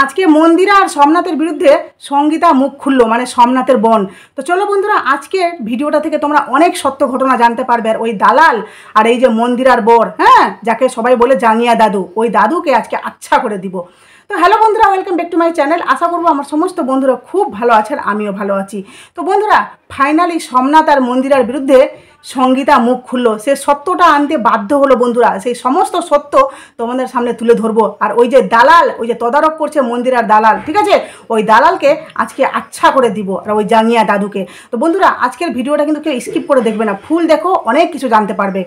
आज के मंदिरा और सोमनाथेर बिरुद्धे संगीता मुख खुल्लो माने सोमनाथेर बोन। तो चलो बंधुरा आज के भिडियोटा थेके तोमरा अनेक सत्य घटना जानते पारबे। ओई दालाल और ये जो मंदिरार बोर, हाँ, जाके सबाई बोले जांगिया दादू, ओई दादू के आज के अच्छा करे दिब। तो हेलो बंधुरा, welcome back to my channel. आशा करब आमार समस्त बंधुरा खूब भालो आछेन, आमिओ भालो आछि। तो बंधुरा फाइनली सोमनाथ और मंदिरार बिरुद्धे संगीता मुख खुल्लो, से सत्यटा आनते बाध्य हलो बंधुरा। से समस्त सत्य तोमादेर सामने तुले धरबो। और ओई जे दालाल, ओई जे तदारक करछे मंदिरार दालाल, ठीक आछे, ओई दालाल के आज के अच्छा करे दिब और ओई जांगिया दादू के। तो बंधुरा आजकेर भिडियोटा किन्तु केउ स्किप करे देखबे ना, फुल देखो, अनेक किछु जानते पारबे।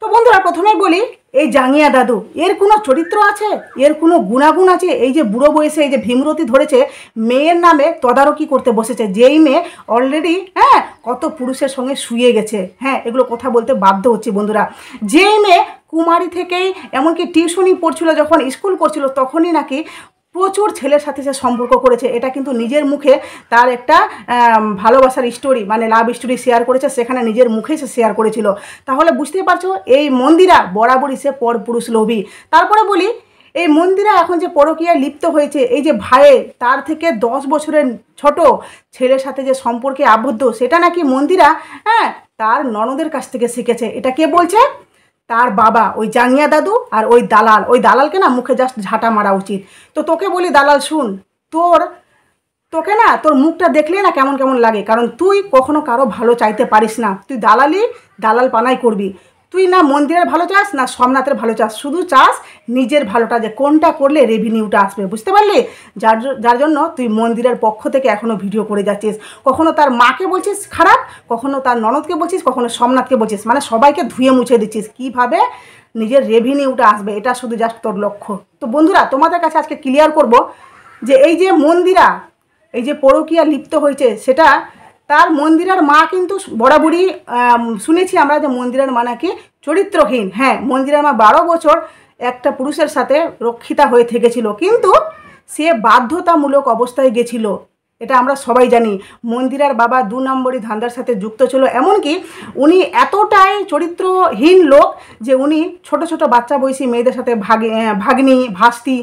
तो बंधुरा प्रथमेই বলি এই জাঙ্গিয়া দাদু এর কোনো চরিত্র আছে, এর কোনো গুণাগুণ আছে? এই যে বুড়ো বয়সে এই যে ভীমরতি ধরেছে, মেয়ের নামে তদারকি করতে বসেছে, যেই মেয়ে অলরেডি, হ্যাঁ, কত পুরুষের সঙ্গে শুয়ে গেছে, হ্যাঁ, এগুলো কথা বলতে বাধ্য হচ্ছে বন্ধুরা। যেই মেয়ে কুমারী থেকেই এমনকি টিউশনি পড়ছিল, যখন স্কুল করছিল তখনই নাকি प्रचुर छेलेर साथे से सम्पर्क करेছে। এটা কিন্তু নিজের মুখে তার একটা ভালোবাসার স্টোরি মানে লাভ স্টোরি শেয়ার করেছে, সেখানে নিজের মুখে সে শেয়ার করেছিল। তাহলে বুঝতে পারছো এই মন্দিরা বরাবরই সে পরপুরুষ লোভী। তারপরে বলি এই মন্দিরা এখন যে পরকীয়ায় লিপ্ত হয়েছে, এই যে ভাইয়ে তার থেকে 10 বছরের ছোট ছেলের সাথে যে সম্পর্কে আবদ্ধ, সেটা নাকি মন্দিরা, হ্যাঁ, তার ননদের কাছ থেকে শিখেছে। এটা কে বলছে? तार बाबा ओई जांगिया दादू और ओई दालाल के ना मुखे जस्ट झाटा मारा उचित। तो तोके बोली दालाल शुन, तोके ना तोर मुखटा देखले ना केमन केमन लागे, कारण तुई कखनो कारो भालो चाइते पारिस ना। तुई दालाली दालाल पानाई करबी, तुई ना मंदिरेर भालो चास ना सोमनाथेर भालो चास, शुधु चास निजेर भालोटा, जे कोनटा करले रेभिनिउटा आसबे, बुझते पारली? जार जन्य तुई मंदिरेर पक्ष थेके एखोनो भिडियो करे जाच्छिस, कखोनो तार माके बोलछिस खाराप, कखोनो तार ननदके बोलछिस, कखोनो सोमनाथके बोलछिस, माने सबाइके धुए मुछे दिच्छिस। किभाबे निजेर रेभिनिउटा आसबे एटा शुधु जास्ट तोर लक्ष्य। तो बंधुरा तोमादेर काछे आजके क्लियर करब जे एई जे मंदिरा एई जे परकिया लिप्त होयेछे, सेटा तार मंदिरार मा किन्तु बड़ाबड़ी शुनेछि आमरा जे मंदिरार मा नाकि चरित्रहीन। हाँ, मंदिरार मा 12 বছর एकटा पुरुषेर साथे रक्षिता हये थेकेछिलो, किन्तु से बाध्यतामूलक अवस्थाय गेछिलो, এটা আমরা সবাই জানি। মন্দিরার বাবা 2 নম্বরি ধান্দার সাথে যুক্ত ছিল, এমনকি উনি এতটাই চরিত্রহীন লোক যে উনি ছোট ছোট বাচ্চা বয়সী মেয়েদের সাথে ভাগ্নি ভাস্তি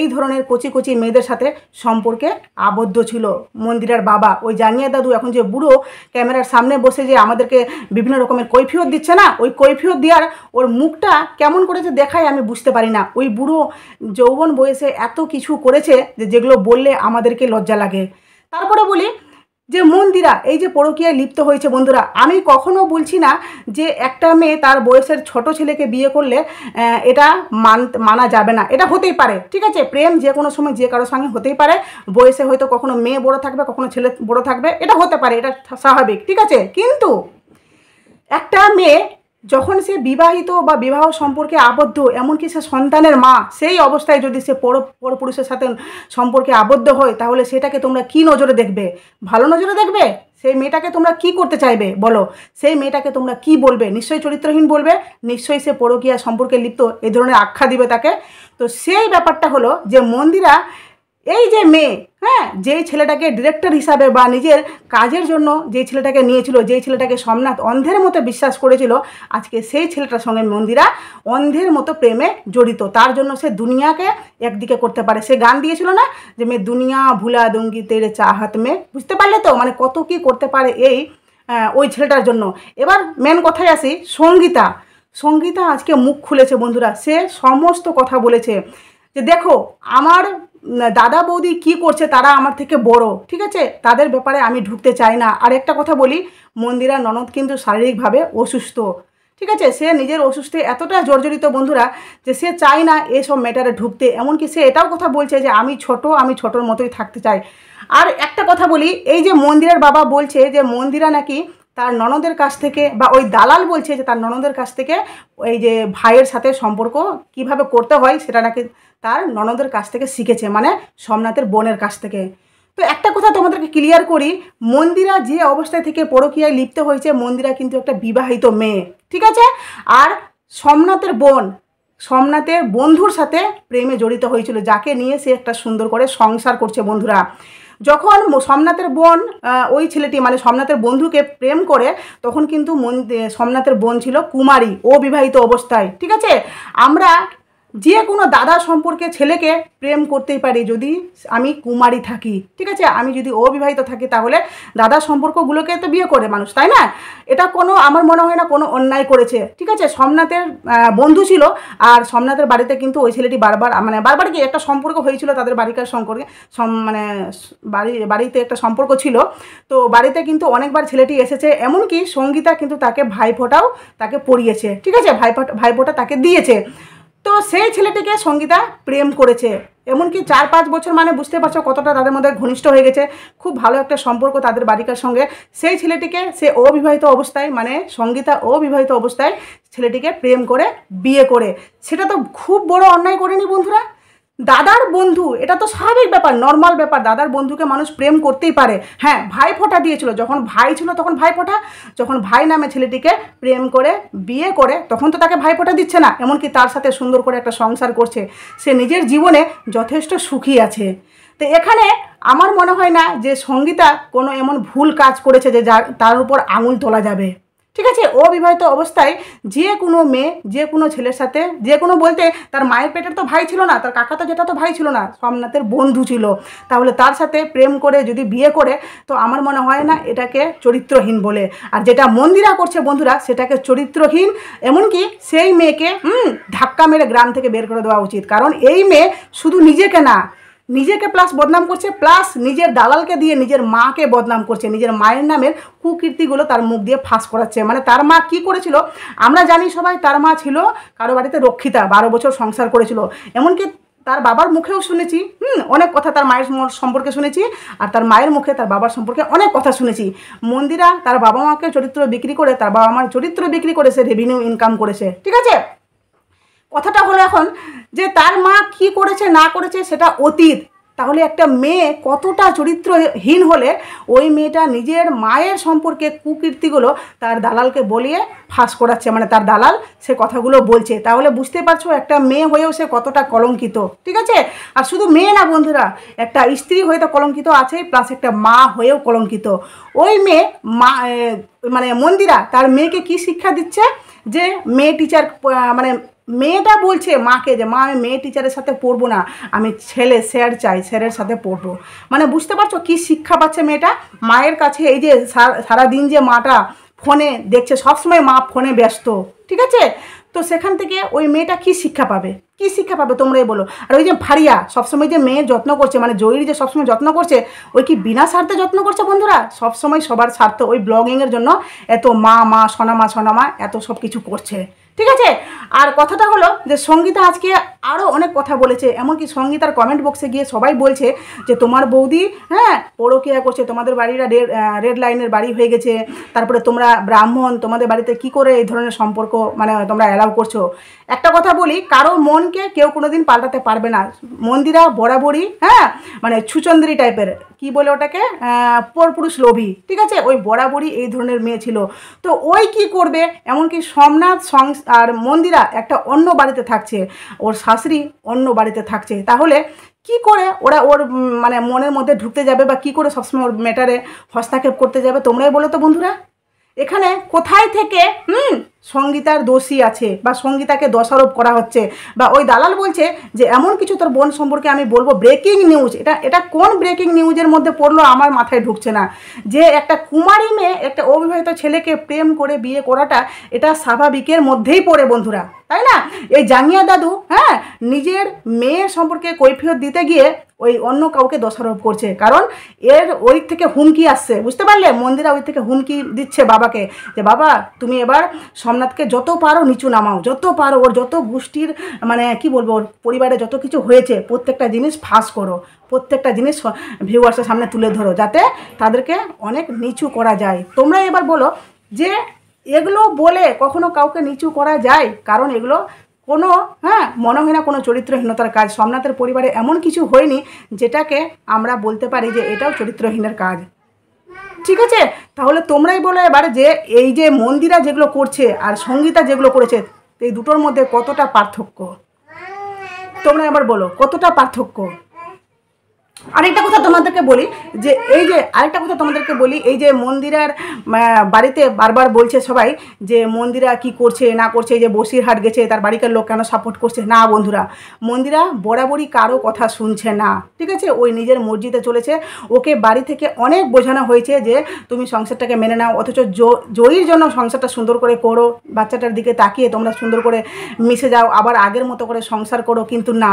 এই ধরনের কচি কচি মেয়েদের সাথে সম্পর্কে আবদ্ধ ছিল মন্দিরার বাবা। ওই জাঙ্গিয়া দাদু এখন যে বুড়ো ক্যামেরার সামনে বসে যে আমাদেরকে বিভিন্ন রকমের কৈফিয়ত দিচ্ছে না, ওই কৈফিয়ত দেওয়ার ওর মুখটা কেমন করেছে দেখায় আমি বুঝতে পারি না। ওই বুড়ো যৌবন বয়সে এত কিছু করেছে যে যেগুলো বললে আমাদেরকে লজ্জা লাগে। তারপরে বলি যে মন্দিরা এই যে পরকীয়ায় লিপ্ত হয়েছে বন্ধুরা, আমি কখনো বলছি না যে একটা মেয়ে তার বয়সের ছোট ছেলেকে বিয়ে করলে এটা মানা যাবে না, এটা হতেই পারে, ঠিক আছে। প্রেম যে কোনো সময় যে কারোর সঙ্গে হতেই পারে, বয়সে হয়তো কখনো মেয়ে বড় থাকবে, কখনো ছেলে বড় থাকবে, এটা হতে পারে, এটা স্বাভাবিক, ঠিক আছে। কিন্তু একটা মেয়ে যখন সে বিবাহিত বা বিবাহ সম্পর্কে আবদ্ধ, এমনকি সে সন্তানের মা, সেই অবস্থায় যদি সে পরপুরুষের সাথে সম্পর্কে আবদ্ধ হয়, তাহলে সেটাকে তোমরা কি নজরে দেখবে? ভালো নজরে দেখবে? সেই মেয়েটাকে তোমরা কি করতে চাইবে বলো? সেই মেয়েটাকে তোমরা কি বলবে? নিশ্চয়ই চরিত্রহীন বলবে, নিশ্চয়ই সে পরকীয়া সম্পর্কে লিপ্ত, এই ধরনের আখ্যা দিবে তাকে। তো সেই ব্যাপারটা হলো যে মন্দিরা এই যে মেয়ে, হ্যাঁ, যেই ছেলেটাকে ডিরেক্টর হিসাবে বা নিজের কাজের জন্য যেই ছেলেটাকে নিয়েছিল, যেই ছেলেটাকে সোমনাথ অন্ধের মতো বিশ্বাস করেছিল, আজকে সেই ছেলেটার সঙ্গে মন্দিরা অন্ধের মতো প্রেমে জড়িত। তার জন্য সে দুনিয়াকে একদিকে করতে পারে। সে গান দিয়েছিল না যে মে দুনিয়া ভুলা দুঙ্গি তেরে চাহাত মে, বুঝতে পারলে তো? মানে কত কী করতে পারে এই ওই ছেলেটার জন্য। এবার মেন কথায় আসি, সঙ্গীতা। সঙ্গীতা আজকে মুখ খুলেছে বন্ধুরা, সে সমস্ত কথা বলেছে যে দেখো আমার দাদা বৌদি কি করছে, তারা আমার থেকে বড়, ঠিক আছে, তাদের ব্যাপারে আমি ঢুকতে চাই না। আর একটা কথা বলি, মন্দিরা ননদ কিন্তু শারীরিকভাবে অসুস্থ, ঠিক আছে, সে নিজের অসুস্থে এতটা জর্জরিত বন্ধুরা যে সে চায় না এসব ম্যাটারে ঢুকতে, এমনকি সে এটাও কথা বলছে যে আমি ছোটোর মতোই থাকতে চাই। আর একটা কথা বলি, এই যে মন্দিরার বাবা বলছে যে মন্দিরা নাকি তার ননদের কাছ থেকে বা ওই দালাল বলছে যে তার ননদের কাছ থেকে এই যে ভাইয়ের সাথে সম্পর্ক কিভাবে করতে হয় সেটা নাকি তার ননদের কাছ থেকে শিখেছে, মানে সোমনাথের বোনের কাছ থেকে। তো একটা কথা তোমাদেরকে ক্লিয়ার করি, মন্দিরা যে অবস্থায় থেকে পরকীয়ায় লিপ্ত হয়েছে, মন্দিরা কিন্তু একটা বিবাহিত মেয়ে, ঠিক আছে। আর সোমনাথের বোন সোমনাথের বন্ধুর সাথে প্রেমে জড়িত হয়েছিল, যাকে নিয়ে সে একটা সুন্দর করে সংসার করছে বন্ধুরা। যখন সোমনাথের বোন ওই ছেলেটি মানে সোমনাথের বন্ধুকে প্রেম করে, তখন কিন্তু সোমনাথের বোন ছিল কুমারী, অবিবাহিত অবস্থায়, ঠিক আছে। আমরা যে কোনো দাদা সম্পর্কে ছেলেকে প্রেম করতেই পারি যদি আমি কুমারী থাকি, ঠিক আছে। আমি যদি অবিবাহিত থাকি তাহলে দাদা সম্পর্কগুলোকে তো বিয়ে করে মানুষ, তাই না? এটা কোনো আমার মনে হয় না কোনো অন্যায় করেছে, ঠিক আছে। সোমনাথের বন্ধু ছিল, আর সোমনাথের বাড়িতে কিন্তু ওই ছেলেটি বারবার কি একটা সম্পর্ক হয়েছিল তাদের বাড়িকার সম্পর্কে, বাড়িতে একটা সম্পর্ক ছিল। তো বাড়িতে কিন্তু অনেকবার ছেলেটি এসেছে, এমনকি সঙ্গীতা কিন্তু তাকে ভাইফোঁটাও তাকে পরিয়েছে, ঠিক আছে। ভাইফোঁটা তাকে দিয়েছে। তো সেই ছেলেটিকে সঙ্গীতা প্রেম করেছে, এমনকি 4-5 বছর, মানে বুঝতে পারছো কতটা তাদের মধ্যে ঘনিষ্ঠ হয়ে গেছে, খুব ভালো একটা সম্পর্ক তাদের বাড়িকার সঙ্গে। সেই ছেলেটিকে সে অবিবাহিত অবস্থায়, মানে সঙ্গীতা অবিবাহিত অবস্থায় ছেলেটিকে প্রেম করে বিয়ে করে, সেটা তো খুব বড় অন্যায় করেনি বন্ধুরা? দাদার বন্ধু, এটা তো স্বাভাবিক ব্যাপার, নর্মাল ব্যাপার। দাদার বন্ধুকে মানুষ প্রেম করতেই পারে। হ্যাঁ, ভাইফোঁটা দিয়েছিল, যখন ভাই ছিল তখন ভাইফোঁটা, যখন ভাই নামে ছেলেটিকে প্রেম করে বিয়ে করে তখন তো তাকে ভাইফোঁটা দিচ্ছে না, এমনকি তার সাথে সুন্দর করে একটা সংসার করছে, সে নিজের জীবনে যথেষ্ট সুখী আছে। তো এখানে আমার মনে হয় না যে সঙ্গীতা কোনো এমন ভুল কাজ করেছে যে তার উপর আঙুল তোলা যাবে, ঠিক আছে। অবিবাহিত অবস্থায় যে কোনো মেয়ে যে কোনো ছেলের সাথে, যে কোনো বলতে তার মায়ের পেটের তো ভাই ছিল না, তার কাকা তো যেটা তো ভাই ছিল না, সোমনাথের বন্ধু ছিল, তাহলে তার সাথে প্রেম করে যদি বিয়ে করে, তো আমার মনে হয় না এটাকে চরিত্রহীন বলে। আর যেটা মন্দিরা করছে বন্ধুরা, সেটাকে চরিত্রহীন, এমনকি সেই মেয়েকে ধাক্কা মেরে গ্রাম থেকে বের করে দেওয়া উচিত। কারণ এই মেয়ে শুধু নিজেকে না, নিজেকে প্লাস বদনাম করছে, প্লাস নিজের দালালকে দিয়ে নিজের মাকে বদনাম করছে, নিজের মায়ের নামের কুকীর্তিগুলো তার মুখ দিয়ে ফাঁস করাচ্ছে। মানে তার মা কি করেছিল আমরা জানি সবাই, তার মা ছিল কারো বাড়িতে রক্ষিতা, 12 বছর সংসার করেছিল, এমনকি তার বাবার মুখেও শুনেছি অনেক কথা, তার মায়ের সম্পর্কে শুনেছি, আর তার মায়ের মুখে তার বাবার সম্পর্কে অনেক কথা শুনেছি। মন্দিরা তার বাবা মাকে চরিত্র বিক্রি করে, তার বাবা মার চরিত্র বিক্রি করে সে রেভিনিউ ইনকাম করেছে, ঠিক আছে। কথাটা হলো এখন যে তার মা কি করেছে না করেছে সেটা অতীত, তাহলে একটা মেয়ে কতটা চরিত্রহীন হলে ওই মেয়েটা নিজের মায়ের সম্পর্কে কুকীর্তিগুলো তার দালালকে বলিয়ে ফাঁস করাচ্ছে, মানে তার দালাল সে কথাগুলো বলছে, তাহলে বুঝতে পারছো একটা মেয়ে হয়েও সে কতটা কলঙ্কিত, ঠিক আছে। আর শুধু মেয়ে না বন্ধুরা, একটা স্ত্রী হয়ে তো কলঙ্কিত আছেই, প্লাস একটা মা হয়েও কলঙ্কিত। ওই মেয়ে মানে মন্দিরা তার মেয়েকে কি শিক্ষা দিচ্ছে, যে মেয়ে টিচার, মানে মেয়েটা বলছে মাকে যে মা আমি মেয়ে টিচারের সাথে পড়বো না, আমি ছেলে স্যার চাই, স্যারের সাথে পড়বো। মানে বুঝতে পারছো কি শিক্ষা পাচ্ছে মেয়েটা মায়ের কাছে? এই যে সারাদিন যে মাটা ফোনে দেখছে, সবসময় মা ফোনে ব্যস্ত, ঠিক আছে। তো সেখান থেকে ওই মেয়েটা কি শিক্ষা পাবে, কি শিক্ষা পাবে তোমরাই বলো। আর ওই যে ভারিয়া সবসময় যে মেয়ের যত্ন করছে, মানে জয়ীর যে সবসময় যত্ন করছে, ওই কি বিনা স্বার্থে যত্ন করছে বন্ধুরা? সবসময় সবার স্বার্থ, ওই ব্লগিংয়ের জন্য এত মা সোনামা এত সব কিছু করছে, ঠিক আছে। আর কথাটা হলো যে সঙ্গীতা আজকে আরও অনেক কথা বলেছে, এমনকি সঙ্গীতার কমেন্ট বক্সে গিয়ে সবাই বলছে যে তোমার বৌদি হ্যাঁ পরকীয়া করছে, তোমাদের বাড়িটা রেড লাইনের বাড়ি হয়ে গেছে, তারপরে তোমরা ব্রাহ্মণ, তোমাদের বাড়িতে কি করে এই ধরনের সম্পর্ক মানে তোমরা অ্যালাউ করছো। একটা কথা বলি, কারো মনকে কেউ কোনোদিন পাল্টাতে পারবে না। মন্দিরা বরাবরই হ্যাঁ মানে ছুচন্দ্রী টাইপের, কি বলে ওটাকে, পরপুরুষ লোভী, ঠিক আছে, ওই বরাবরই এই ধরনের মেয়ে ছিল। তো ওই কি করবে, এমনকি সোমনাথ আর মন্দিরা একটা অন্য বাড়িতে থাকছে, ওর শাশুড়ি অন্য বাড়িতে থাকছে, তাহলে কি করে ওরা ওর মানে মনের মধ্যে ঢুকতে যাবে, বা কি করে সবসময় ওর ম্যাটারে হস্তক্ষেপ করতে যাবে, তোমরাই বলো তো বন্ধুরা। এখানে কোথায় থেকে সঙ্গীতার দোষী আছে, বা সঙ্গীতাকে দোষারোপ করা হচ্ছে, বা ওই দালাল বলছে যে এমন কিছু তোর বোন সম্পর্কে আমি বলবো, ব্রেকিং নিউজ। এটা কোন ব্রেকিং নিউজের মধ্যে পড়লো আমার মাথায় ঢুকছে না, যে একটা কুমারী মেয়ে একটা অবিবাহিত ছেলেকে প্রেম করে বিয়ে করাটা এটা স্বাভাবিকের মধ্যেই পড়ে বন্ধুরা, তাই না? এই জাঙ্গিয়া দাদু হ্যাঁ নিজের মেয়ের সম্পর্কে কৈফিয়ত দিতে গিয়ে ওই অন্য কাউকে দোষারোপ করছে, কারণ এর ওই থেকে হুমকি আসছে, বুঝতে পারলে? মন্দিরা ওই থেকে হুমকি দিচ্ছে বাবাকে যে বাবা তুমি এবার সোমনাথকে যত পারো নিচু নামাও, যত পারো ওর যত গোষ্ঠীর মানে কি বলবো ওর পরিবারে যত কিছু হয়েছে প্রত্যেকটা জিনিস ফাঁস করো, প্রত্যেকটা জিনিস ভিউয়ার্সের সামনে তুলে ধরো, যাতে তাদেরকে অনেক নিচু করা যায়। তোমরা এবার বলো যে এগুলো বলে কখনো কাউকে নিচু করা যায়? কারণ এগুলো কোনো হ্যাঁ মনে হয় না কোনো চরিত্রহীনতার কাজ। সোমনাথের পরিবারে এমন কিছু হয়নি যেটাকে আমরা বলতে পারি যে এটাও চরিত্রহীনের কাজ, ঠিক আছে। তাহলে তোমরাই বলো এবার যে এই যে মন্দিরা যেগুলো করছে আর সঙ্গীতা যেগুলো করেছে, এই দুটোর মধ্যে কতটা পার্থক্য, তোমরা এবার বলো কতটা পার্থক্য। আরেকটা কথা তোমাদেরকে বলি যে এই যে আরেকটা কথা তোমাদেরকে বলি এই যে মন্দিরার বাড়িতে বারবার বলছে সবাই যে মন্দিরা কি করছে না করছে, যে বসিরহাট গেছে তার বাড়ির লোক কেন সাপোর্ট করছে না। বন্ধুরা, মন্দিরা বরাবরই কারো কথা শুনছে না, ঠিক আছে? ওই নিজের মসজিদে চলেছে। ওকে বাড়ি থেকে অনেক বোঝানো হয়েছে যে তুমি সংসারটাকে মেনে নাও, অথচ জয়ীর জন্য সংসারটা সুন্দর করে করো, বাচ্চাটার দিকে তাকিয়ে তোমরা সুন্দর করে মিশে যাও, আবার আগের মতো করে সংসার করো, কিন্তু না,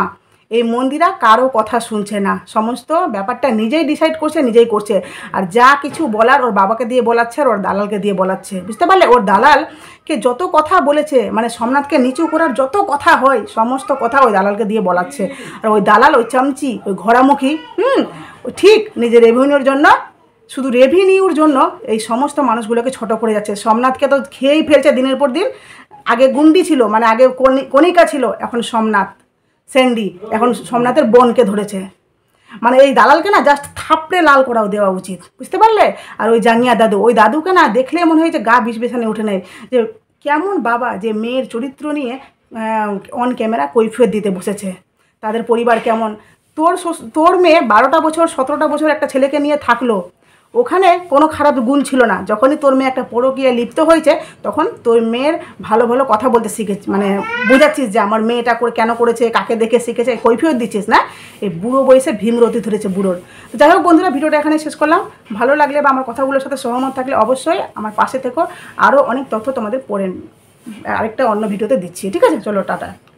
এই মন্দিরা কারো কথা শুনছে না। সমস্ত ব্যাপারটা নিজেই ডিসাইড করছে, নিজেই করছে। আর যা কিছু বলার ওর বাবাকে দিয়ে বলাচ্ছে আর ওর দালালকে দিয়ে বলাচ্ছে, বুঝতে পারলে? ওর দালালকে যত কথা বলেছে, মানে সোমনাথকে নিচু করার যত কথা হয়, সমস্ত কথা ওই দালালকে দিয়ে বলাচ্ছে। আর ওই দালাল, ওই চামচি, ওই ঘোড়ামুখী, ঠিক নিজের রেভিনিউর জন্য, শুধু রেভিনিউর জন্য এই সমস্ত মানুষগুলোকে ছোট করে যাচ্ছে। সোমনাথকে তো খেয়েই ফেলছে দিনের পর দিন। আগে গুন্ডি ছিল, মানে আগে কণিকা ছিল, এখন সোমনাথ স্যান্ডি, এখন সোমনাথের বোনকে ধরেছে। মানে এই দালালকে না জাস্ট থাপড়ে লাল করাও দেওয়া উচিত, বুঝতে পারলে? আর ওই জাঙ্গিয়া দাদু, ওই দাদুকে না দেখলে মনে হয় যে গা বিছবিছানে উঠে নেয়, যে কেমন বাবা যে মেয়ের চরিত্র নিয়ে অন ক্যামেরা কৈফিয়ত দিতে বসেছে। তাদের পরিবার কেমন? তোর মেয়ে 12টা বছর 17টা বছর একটা ছেলেকে নিয়ে থাকলো, ওখানে কোনো খারাপ গুণ ছিল না। যখনই তোর মেয়ে একটা পরকীয়ায় লিপ্ত হয়েছে, তখন তোর মেয়ের ভালো ভালো কথা বলতে শিখেছি, মানে বোঝাচ্ছিস যে আমার মেয়েটা করে কেন করেছে, কাকে দেখে শিখেছে, কৈফিয়ত দিচ্ছিস না। এই বুড়ো বয়সে ভীমরতি ধরেছে বুড়োর। তো যাই হোক বন্ধুরা, ভিডিওটা এখানে শেষ করলাম। ভালো লাগলে বা আমার কথাগুলোর সাথে সহমত থাকলে অবশ্যই আমার পাশে থেকো। আরও অনেক তথ্য তোমাদের পড়ে আরেকটা অন্য ভিডিওতে দিচ্ছি, ঠিক আছে? চলো, টাটা।